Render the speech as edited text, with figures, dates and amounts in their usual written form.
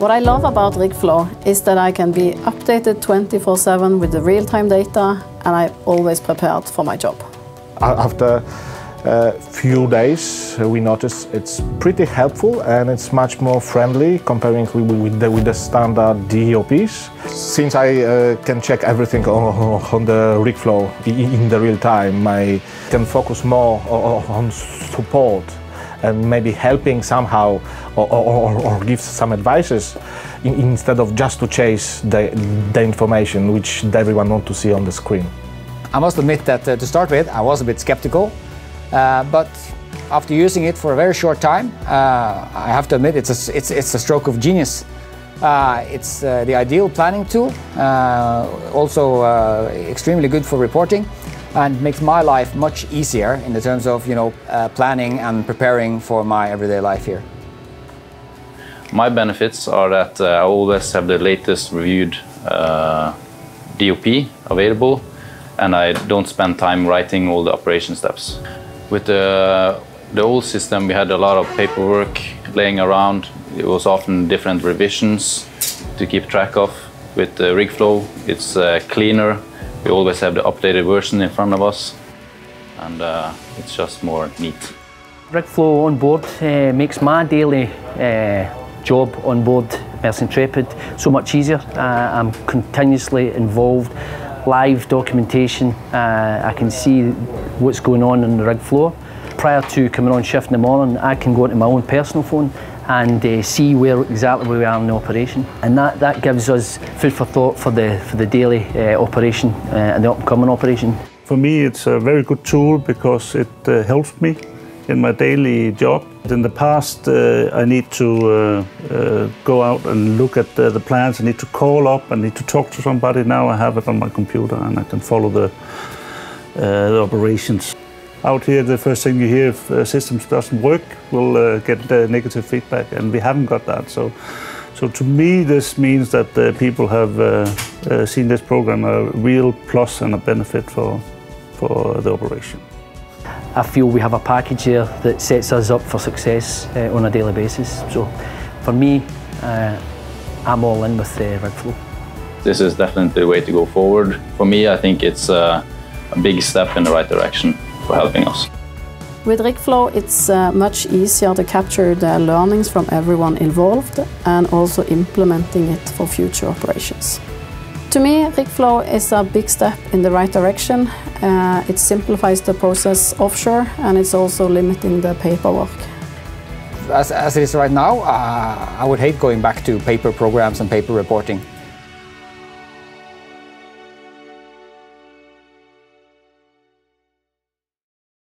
What I love about RigFlow is that I can be updated 24/7 with the real-time data, and I'm always prepared for my job. After a few days, we notice it's pretty helpful and it's much more friendly comparing with the standard DOPs. Since I can check everything on the RigFlow in the real time, I can focus more on support and maybe helping somehow or give some advices instead of just to chase the information which everyone wants to see on the screen. I must admit that to start with I was a bit skeptical, but after using it for a very short time, I have to admit it's a stroke of genius. It's the ideal planning tool, also extremely good for reporting, and makes my life much easier in the terms of, you know, planning and preparing for my everyday life here. My benefits are that I always have the latest reviewed DOP available, and I don't spend time writing all the operation steps. With the old system, we had a lot of paperwork laying around. It was often different revisions to keep track of. With RigFlow, it's cleaner. We always have the updated version in front of us, and it's just more neat. RigFlow on board makes my daily job on board Maersk Intrepid so much easier. I'm continuously involved, live documentation. I can see what's going on in the RigFlow. Prior to coming on shift in the morning, I can go into my own personal phone and see exactly where we are in the operation, and that gives us food for thought for the daily operation and the upcoming operation. For me, it's a very good tool because it helps me in my daily job. In the past, I need to go out and look at the plans. I need to call up. I need to talk to somebody. Now I have it on my computer and I can follow the operations. Out here, the first thing you hear, if systems doesn't work, we'll get negative feedback, and we haven't got that. So to me, this means that people have seen this program a real plus and a benefit for the operation. I feel we have a package here that sets us up for success on a daily basis. So for me, I'm all in with RigFlow. This is definitely the way to go forward. For me, I think it's a big step in the right direction. For helping us. With RigFlow, it's much easier to capture the learnings from everyone involved and also implementing it for future operations. To me, RigFlow is a big step in the right direction. It simplifies the process offshore, and it's also limiting the paperwork. As it is right now, I would hate going back to paper programs and paper reporting.